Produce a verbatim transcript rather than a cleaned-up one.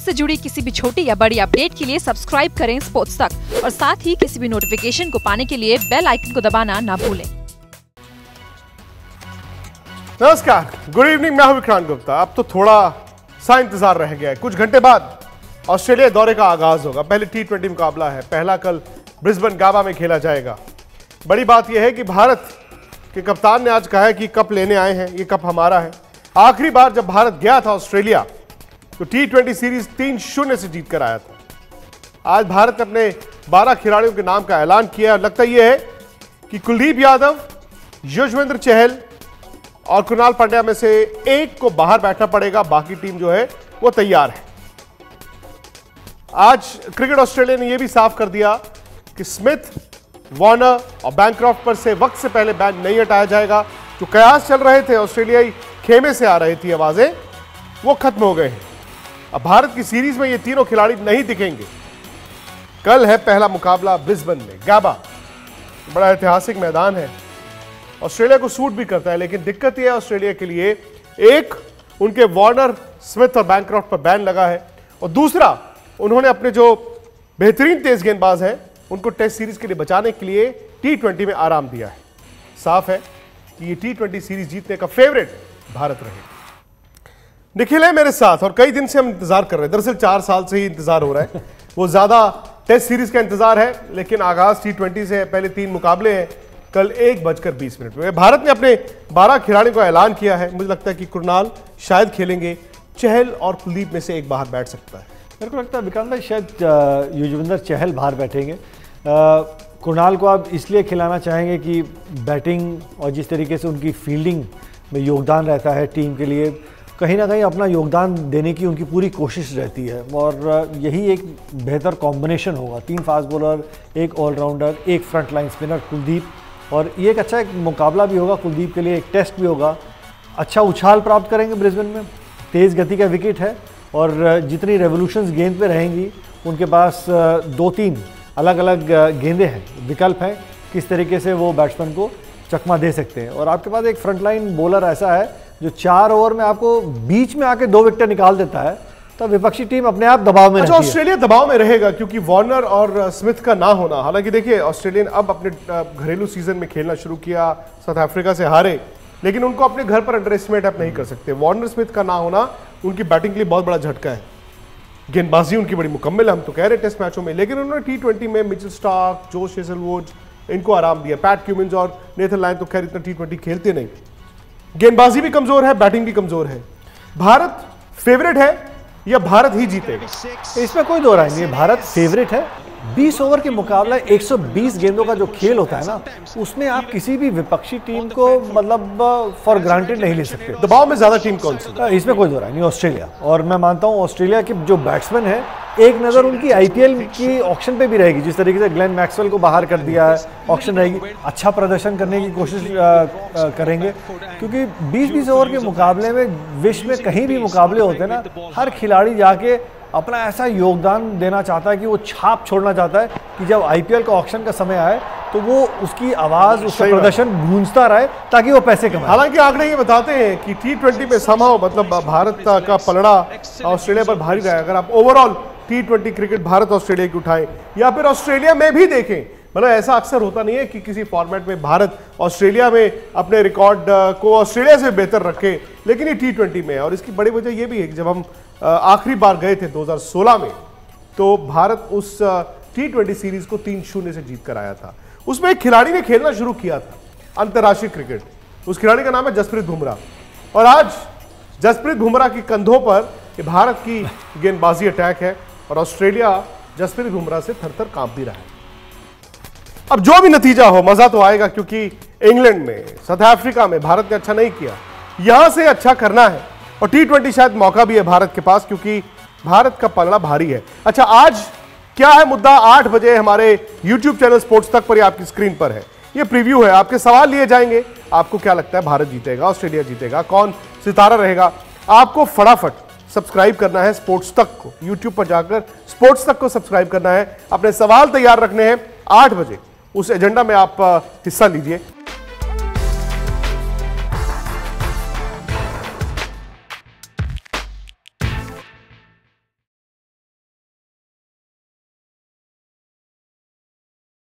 Sports से जुड़ी किसी भी छोटी या बड़ी अपडेट के लिए सब्सक्राइब करें स्पोर्ट्स तक और साथ ही किसी भी नोटिफिकेशन को पाने के लिए बेल आइकन को दबाना ना भूलें। नमस्कार, गुड इवनिंग, मैं हूं विक्रांत गुप्ता। अब तो थोड़ा सा इंतजार रह गया है। कुछ घंटे बाद ऑस्ट्रेलिया दौरे का आगाज होगा। पहले टी ट्वेंटी मुकाबला है, पहला कल ब्रिस्बेन गाबा में खेला जाएगा। बड़ी बात यह है कि भारत के कप्तान ने आज कहा है कि कप लेने आए हैं, ये कप हमारा है। आखिरी बार जब भारत गया था ऑस्ट्रेलिया तो टी ट्वेंटी सीरीज तीन शून्य से जीत कर आया था। आज भारत ने अपने बारह खिलाड़ियों के नाम का ऐलान किया और लगता यह है कि कुलदीप यादव, युजवेंद्र चहल और कृणाल पांड्या में से एक को बाहर बैठना पड़ेगा, बाकी टीम जो है वो तैयार है। आज क्रिकेट ऑस्ट्रेलिया ने यह भी साफ कर दिया कि स्मिथ, वार्नर और बैंक्रॉफ्ट पर से वक्त से पहले बैन नहीं हटाया जाएगा। जो कयास चल रहे थे, ऑस्ट्रेलियाई खेमे से आ रही थी आवाजें, वो खत्म हो गए हैं। अब भारत की सीरीज में ये तीनों खिलाड़ी नहीं दिखेंगे। कल है पहला मुकाबला ब्रिस्बेन में, गाबा। बड़ा ऐतिहासिक मैदान है, ऑस्ट्रेलिया को सूट भी करता है, लेकिन दिक्कत यह है ऑस्ट्रेलिया के लिए, एक उनके वार्नर, स्मिथ और बैंक्रॉफ्ट पर बैन लगा है और दूसरा उन्होंने अपने जो बेहतरीन तेज गेंदबाज हैं उनको टेस्ट सीरीज के लिए बचाने के लिए टी ट्वेंटी में आराम दिया है। साफ है कि ये टी ट्वेंटी सीरीज जीतने का फेवरेट भारत रहे। निखिल है मेरे साथ और कई दिन से हम इंतजार कर रहे हैं, दरअसल चार साल से ही इंतजार हो रहा है। वो ज्यादा टेस्ट सीरीज का इंतजार है, लेकिन आगाज टी ट्वेंटी से है। पहले तीन मुकाबले हैं, कल एक बजकर बीस मिनट में। भारत ने अपने बारह खिलाड़ियों का ऐलान किया है। मुझे लगता है कि कृणाल शायद खेलेंगे, चहल और कुलदीप में से एक बाहर बैठ सकता है। मेरे को लगता है विक्रांत भाई शायद युजवेंद्र चहल बाहर बैठेंगे। कृणाल को आप इसलिए खिलाना चाहेंगे कि बैटिंग और जिस तरीके से उनकी फील्डिंग में योगदान रहता है, टीम के लिए कहीं ना कहीं अपना योगदान देने की उनकी पूरी कोशिश रहती है और यही एक बेहतर कॉम्बिनेशन होगा। तीन फास्ट बॉलर, एक ऑलराउंडर, एक फ्रंट लाइन स्पिनर कुलदीप, और ये एक अच्छा एक मुकाबला भी होगा कुलदीप के लिए, एक टेस्ट भी होगा। अच्छा उछाल प्राप्त करेंगे ब्रिस्बेन में, तेज़ गति का विकेट है और जितनी रेवोल्यूशंस गेंद पे रहेंगी, उनके पास दो तीन अलग अलग गेंदें हैं, विकल्प हैं किस तरीके से वो बैट्समैन को चकमा दे सकते हैं। और आपके पास एक फ्रंटलाइन बॉलर ऐसा है जो चार ओवर में आपको बीच में आके दो विकेट निकाल देता है, तो विपक्षी टीम अपने आप दबाव में। अच्छा, ऑस्ट्रेलिया दबाव में रहेगा क्योंकि वार्नर और स्मिथ का ना होना। हालांकि देखिए, ऑस्ट्रेलिया ने अब अपने घरेलू सीजन में खेलना शुरू किया, साउथ अफ्रीका से हारे, लेकिन उनको अपने घर पर अंडर एस्टिमेट आप नहीं कर सकते। वार्नर स्मिथ का ना होना उनकी बैटिंग के लिए बहुत बड़ा झटका है। गेंदबाजी उनकी बड़ी मुकम्मल है, हम तो कह रहे हैं टेस्ट मैचों में, लेकिन उन्होंने टी ट्वेंटी में मिचेल स्टार्क, जोश हेजलवुड, इनको आराम दिया। पैट क्यूमिन्स और नेथन लायन तो खैर इतना टी ट्वेंटी खेलते नहीं। गेंदबाजी भी कमजोर है, बैटिंग भी कमजोर है। भारत फेवरेट है या भारत ही जीतेगा, इसमें कोई दो राय नहीं है, भारत फेवरेट है। बीस ओवर के मुकाबला एक सौ बीस गेंदों का जो खेल होता है ना, उसमें आप किसी भी विपक्षी टीम को मतलब फॉर ग्रांटेड नहीं ले सकते। दबाव में ज्यादा टीम कौन सी, इसमें कोई दो राय नहीं, ऑस्ट्रेलिया। और मैं मानता हूँ ऑस्ट्रेलिया के जो बैट्समैन है, एक नज़र उनकी आईपीएल की ऑक्शन पे भी रहेगी। जिस तरीके से ग्लेन मैक्सवेल को बाहर कर दिया है, ऑक्शन रहेगी, अच्छा प्रदर्शन करने की कोशिश करेंगे, क्योंकि बीस बीस ओवर के मुकाबले में, विश्व में कहीं भी मुकाबले होते हैं ना, हर खिलाड़ी जाके अपना ऐसा योगदान देना चाहता है कि वो छाप छोड़ना चाहता है कि जब आईपीएल का ऑक्शन का समय आए तो वो उसकी आवाज़, उसका प्रदर्शन गूंजता रहे ताकि वो पैसे कमाए। हालांकि आंकड़े ये बताते हैं कि टी ट्वेंटी में समाओ मतलब भारत का पलड़ा ऑस्ट्रेलिया पर भारी रहा है। अगर आप overall T twenty cricket Bharat Australia की उठाएं या फिर ऑस्ट्रेलिया में भी देखें, मतलब ऐसा अक्सर होता नहीं है कि किसी फॉर्मेट में भारत ऑस्ट्रेलिया में अपने रिकॉर्ड को ऑस्ट्रेलिया से बेहतर रखे, लेकिन ये टी ट्वेंटी में है। और इसकी बड़ी वजह यह भी है कि जब हम आखिरी बार गए थे दो हज़ार सोलह में, तो भारत उस टी ट्वेंटी सीरीज को तीन शून्य से जीत कर आया था। उसमें एक खिलाड़ी ने खेलना शुरू किया था अंतर्राष्ट्रीय क्रिकेट, उस खिलाड़ी का नाम है जसप्रीत बुमराह। और आज जसप्रीत बुमराह की कंधों पर भारत की गेंदबाजी अटैक है और ऑस्ट्रेलिया जसप्रीत बुमराह से थर थर कांप भी रहा है। अब जो भी नतीजा हो, मजा तो आएगा, क्योंकि इंग्लैंड में, साउथ अफ्रीका में भारत ने अच्छा नहीं किया, यहां से अच्छा करना है और टी ट्वेंटी शायद मौका भी है भारत के पास, क्योंकि भारत का पलड़ा भारी है। अच्छा, आज क्या है मुद्दा, आठ बजे हमारे यूट्यूब चैनल स्पोर्ट्स तक पर ये आपकी स्क्रीन पर है, ये प्रीव्यू है, आपके सवाल लिए जाएंगे। आपको क्या लगता है, भारत जीतेगा, ऑस्ट्रेलिया जीतेगा, कौन सितारा रहेगा? आपको फटाफट सब्सक्राइब करना है स्पोर्ट्स तक को, यूट्यूब पर जाकर स्पोर्ट्स तक को सब्सक्राइब करना है, अपने सवाल तैयार रखने हैं। आठ बजे उस एजेंडा में आप हिस्सा लीजिए।